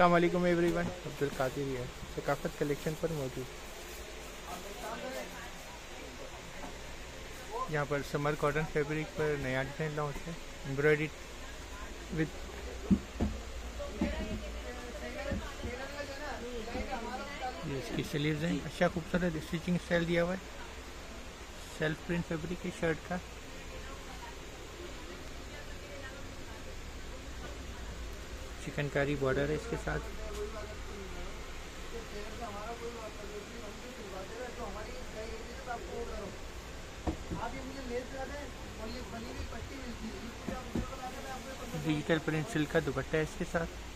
अस्सलाम वालेकुम एवरीवन, अब्दुल कादिर है सकाफत कलेक्शन पर मौजूद। यहाँ पर समर कॉटन फैब्रिक पर नया डिज़ाइन लॉन्च है, एम्ब्रॉयडरी विद ये इसकी स्लीव्स हैं। अच्छा खूबसूरत स्टिचिंग स्टाइल दिया हुआ है। सेल्फ प्रिंट फैब्रिक है शर्ट का। चिकनकारी बॉर्डर है इसके साथ। डिजिटल प्रिंट सिल्क का दुपट्टा है इसके साथ।